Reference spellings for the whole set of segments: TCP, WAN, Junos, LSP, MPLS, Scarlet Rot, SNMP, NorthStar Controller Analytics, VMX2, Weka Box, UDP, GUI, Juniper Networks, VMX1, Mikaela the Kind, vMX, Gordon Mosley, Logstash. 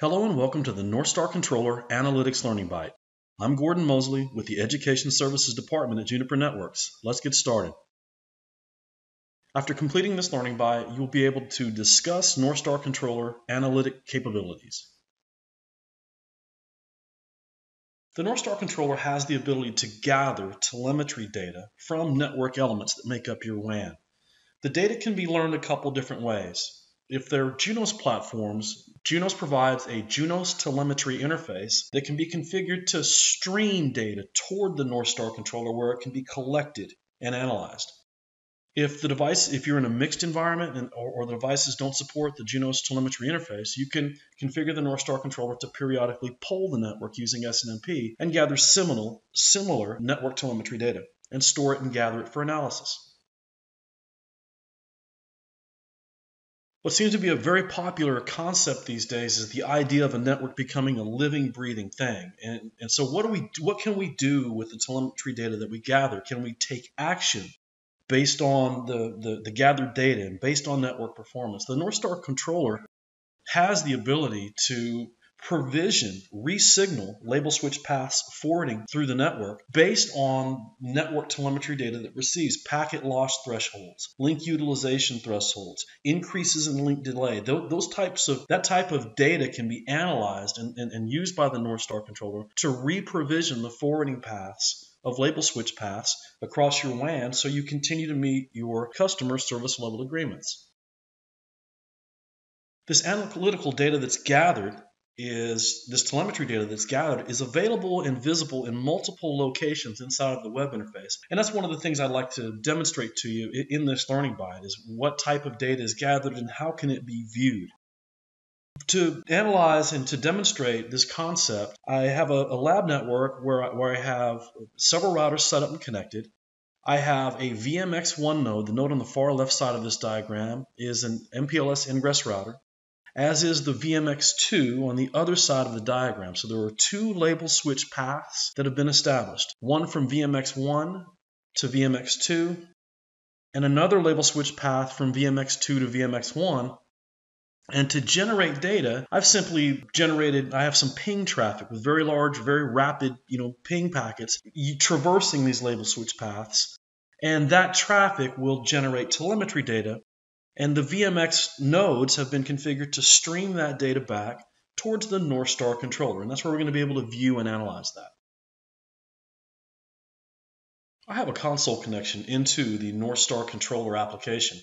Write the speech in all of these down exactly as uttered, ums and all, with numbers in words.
Hello and welcome to the NorthStar Controller Analytics Learning Bite. I'm Gordon Mosley with the Education Services Department at Juniper Networks. Let's get started. After completing this Learning Bite, you'll be able to discuss NorthStar Controller analytic capabilities. The NorthStar Controller has the ability to gather telemetry data from network elements that make up your W A N. The data can be learned a couple different ways. If they're Junos platforms, Junos provides a Junos telemetry interface that can be configured to stream data toward the NorthStar Controller where it can be collected and analyzed. If the device, if you're in a mixed environment and, or, or the devices don't support the Junos telemetry interface, you can configure the NorthStar Controller to periodically poll the network using S N M P and gather similar, similar network telemetry data and store it and gather it for analysis. What seems to be a very popular concept these days is the idea of a network becoming a living, breathing thing. And, and so what do we, what can we do with the telemetry data that we gather? Can we take action based on the, the, the gathered data and based on network performance? The NorthStar Controller has the ability to provision, re-signal label switch paths forwarding through the network based on network telemetry data that receives packet loss thresholds, link utilization thresholds, increases in link delay. Those types of, that type of data can be analyzed and, and, and used by the NorthStar Controller to re-provision the forwarding paths of label switch paths across your W A N so you continue to meet your customer service level agreements. This analytical data that's gathered is this telemetry data that's gathered is available and visible in multiple locations inside of the web interface. And that's one of the things I'd like to demonstrate to you in this learning guide is what type of data is gathered and how can it be viewed. To analyze and to demonstrate this concept, I have a, a lab network where I, where I have several routers set up and connected. I have a V M X one node. The node on the far left side of this diagram is an M P L S ingress router, as is the V M X two on the other side of the diagram. So there are two label switch paths that have been established, one from V M X one to V M X two, and another label switch path from V M X two to V M X one. And to generate data, I've simply generated, I have some ping traffic with very large, very rapid, you know, ping packets traversing these label switch paths. And that traffic will generate telemetry data. And the V M X nodes have been configured to stream that data back towards the NorthStar Controller. And that's where we're going to be able to view and analyze that. I have a console connection into the NorthStar Controller application.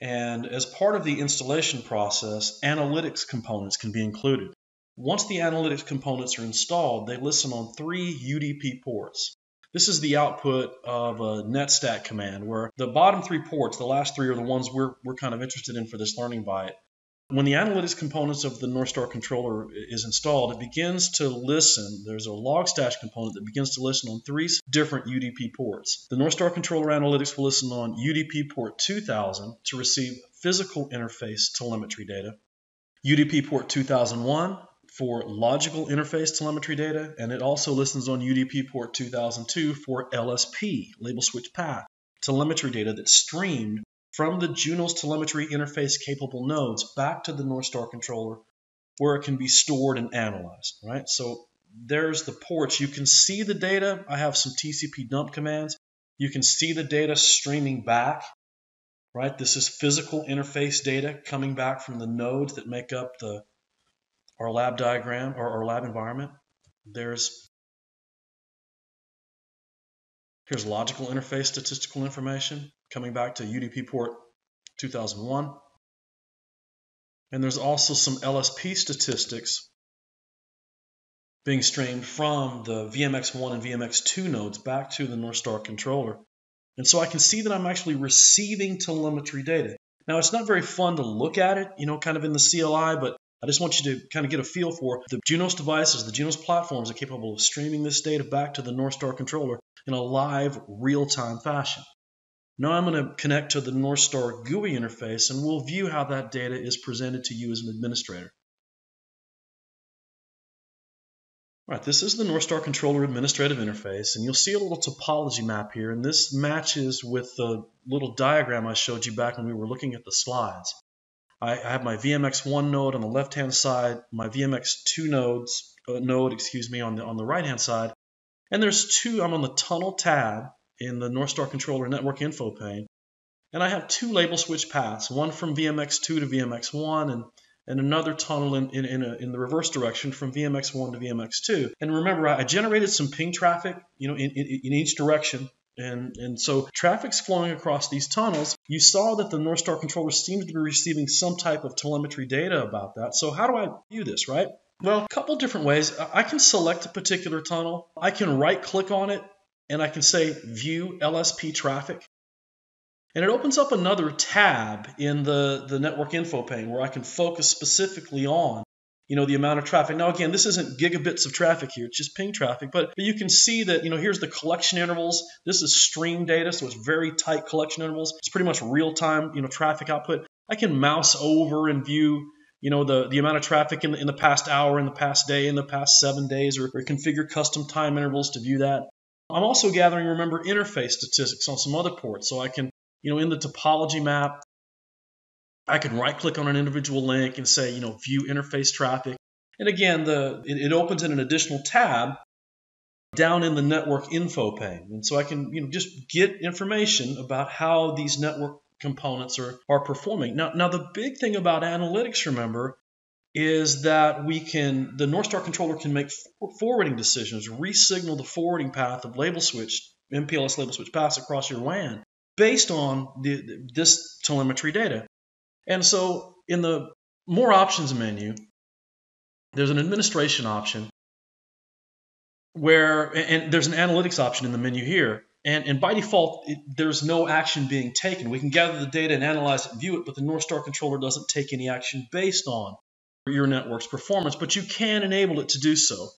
And as part of the installation process, analytics components can be included. Once the analytics components are installed, they listen on three U D P ports. This is the output of a netstat command where the bottom three ports, the last three, are the ones we're, we're kind of interested in for this learning bite. When the analytics components of the NorthStar Controller is installed, it begins to listen. There's a logstash component that begins to listen on three different U D P ports. The NorthStar Controller Analytics will listen on U D P port two thousand to receive physical interface telemetry data, U D P port two thousand one, for logical interface telemetry data, and it also listens on U D P port two thousand two for L S P, label switch path, telemetry data that's streamed from the Junos telemetry interface capable nodes back to the NorthStar Controller where it can be stored and analyzed, right? So there's the ports. You can see the data. I have some T C P dump commands. You can see the data streaming back, right? This is physical interface data coming back from the nodes that make up the our lab diagram, or our lab environment. There's, here's logical interface statistical information coming back to U D P port two thousand one. And there's also some L S P statistics being streamed from the V M X one and V M X two nodes back to the NorthStar Controller. And so I can see that I'm actually receiving telemetry data. Now, it's not very fun to look at it, you know, kind of in the C L I, but I just want you to kind of get a feel for the Junos devices, the Junos platforms are capable of streaming this data back to the NorthStar Controller in a live, real-time fashion. Now I'm going to connect to the NorthStar G U I interface, and we'll view how that data is presented to you as an administrator. All right, this is the NorthStar Controller administrative interface, and you'll see a little topology map here, and this matches with the little diagram I showed you back when we were looking at the slides. I have my V M X one node on the left-hand side, my V M X two nodes, uh, node, excuse me, on the on the right-hand side, and there's two. I'm on the tunnel tab in the NorthStar Controller Network Info pane, and I have two label switch paths, one from V M X two to V M X one, and and another tunnel in in in, a, in the reverse direction from V M X one to V M X two. And remember, I generated some ping traffic, you know, in in, in each direction. And, and so traffic's flowing across these tunnels. You saw that the NorthStar controller seems to be receiving some type of telemetry data about that. So how do I view this, right? Well, a couple different ways. I can select a particular tunnel. I can right-click on it, and I can say View L S P Traffic. And it opens up another tab in the, the network info pane where I can focus specifically on, you know, the amount of traffic. Now, again, this isn't gigabits of traffic here. It's just ping traffic. But you can see that, you know, here's the collection intervals. This is stream data, so it's very tight collection intervals. It's pretty much real-time, you know, traffic output. I can mouse over and view, you know, the, the amount of traffic in the, in the past hour, in the past day, in the past seven days, or, or configure custom time intervals to view that. I'm also gathering, remember, interface statistics on some other ports. So I can, you know, in the topology map, I can right-click on an individual link and say, you know, view interface traffic. And again, the it, it opens in an additional tab down in the network info pane. And so I can, you know, just get information about how these network components are, are performing. Now, now, the big thing about analytics, remember, is that we can, the NorthStar controller can make forwarding decisions, re-signal the forwarding path of label switch, M P L S label switch paths across your W A N based on the, this telemetry data. And so in the More Options menu, there's an administration option where, and there's an analytics option in the menu here. And, and by default, it, there's no action being taken. We can gather the data and analyze it and view it, but the NorthStar controller doesn't take any action based on your network's performance, but you can enable it to do so.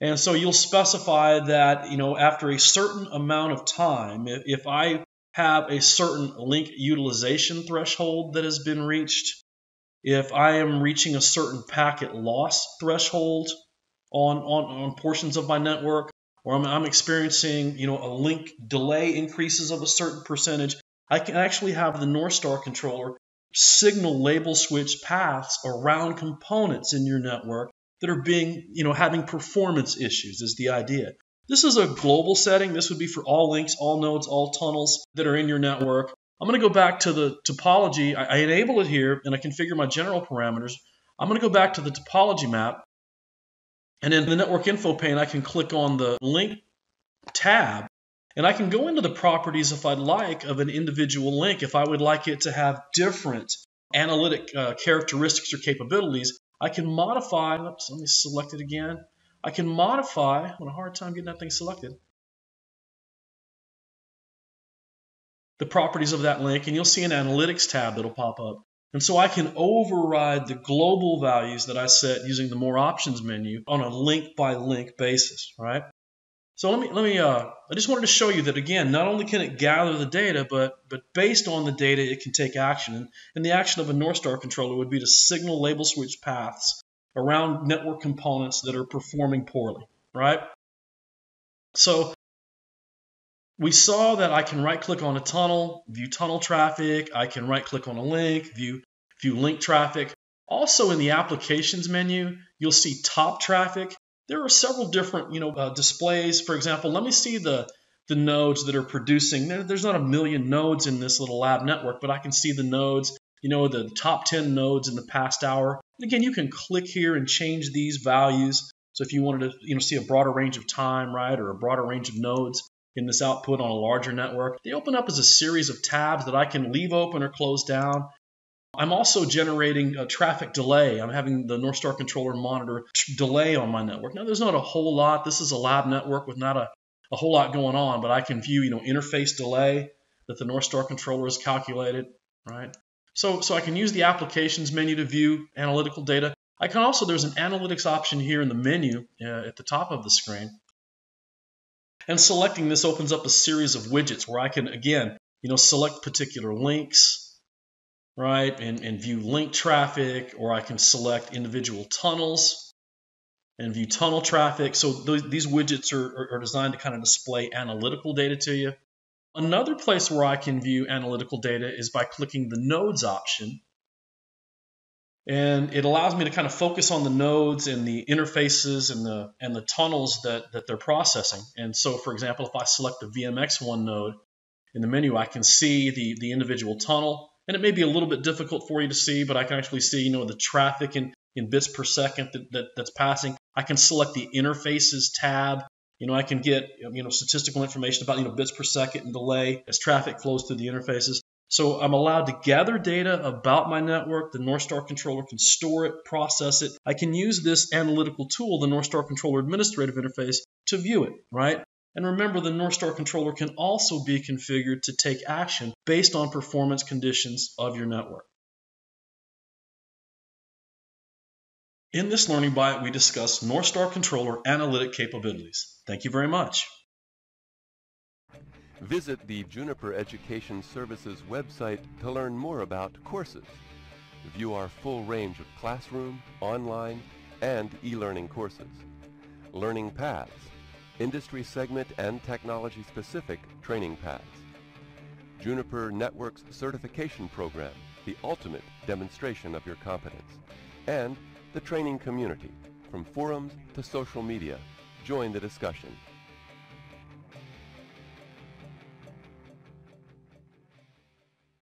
And so you'll specify that, you know, after a certain amount of time, if, if I have a certain link utilization threshold that has been reached, if I am reaching a certain packet loss threshold on, on, on portions of my network, or I'm, I'm experiencing, you know, a link delay increases of a certain percentage, I can actually have the NorthStar controller signal label switch paths around components in your network that are being, you know, having performance issues is the idea. This is a global setting. This would be for all links, all nodes, all tunnels that are in your network. I'm going to go back to the topology. I, I enable it here, and I configure my general parameters. I'm going to go back to the topology map, and in the network info pane, I can click on the link tab, and I can go into the properties if I'd like of an individual link. If I would like it to have different analytic uh, characteristics or capabilities, I can modify. Oops, let me select it again. I can modify, I'm having a hard time getting that thing selected, the properties of that link, and you'll see an analytics tab that'll pop up. And so I can override the global values that I set using the More Options menu on a link-by-link basis, right? So let me, let me uh, I just wanted to show you that, again, not only can it gather the data, but, but based on the data, it can take action. And, and the action of a NorthStar controller would be to signal label switch paths around network components that are performing poorly, right? So we saw that I can right-click on a tunnel, view tunnel traffic. I can right-click on a link, view, view link traffic. Also in the applications menu, you'll see top traffic. There are several different, you know, uh, displays. For example, let me see the, the nodes that are producing. There, there's not a million nodes in this little lab network, but I can see the nodes, you know, the top ten nodes in the past hour. And again, you can click here and change these values. So if you wanted to, you know, see a broader range of time, right, or a broader range of nodes in this output on a larger network, they open up as a series of tabs that I can leave open or close down. I'm also generating a traffic delay. I'm having the NorthStar controller monitor delay on my network. Now, there's not a whole lot. This is a lab network with not a, a whole lot going on, but I can view, you know, interface delay that the NorthStar controller has calculated, right? So, so I can use the applications menu to view analytical data. I can also, there's an analytics option here in the menu uh, at the top of the screen. And selecting this opens up a series of widgets where I can, again, you know, select particular links, right, and, and view link traffic, or I can select individual tunnels and view tunnel traffic. So th these widgets are, are, are designed to kind of display analytical data to you. Another place where I can view analytical data is by clicking the nodes option And it allows me to kind of focus on the nodes and the interfaces and the and the tunnels that, that they're processing. And so, for example, if I select the V M X one node in the menu, I can see the, the individual tunnel. And it may be a little bit difficult for you to see, but I can actually see, you know, the traffic in, in bits per second that, that, that's passing. I can select the interfaces tab. You know, I can get, you know, statistical information about, you know, bits per second and delay as traffic flows through the interfaces. So I'm allowed to gather data about my network. The NorthStar Controller can store it, process it. I can use this analytical tool, the NorthStar Controller Administrative Interface, to view it, right? And remember, the NorthStar Controller can also be configured to take action based on performance conditions of your network. In this learning bite, we discussed NorthStar Controller analytic capabilities. Thank you very much. Visit the Juniper Education Services website to learn more about courses. View our full range of classroom, online, and e-learning courses. Learning paths, industry segment and technology-specific training paths. Juniper Networks Certification Program, the ultimate demonstration of your competence. And the training community, from forums to social media. Join the discussion.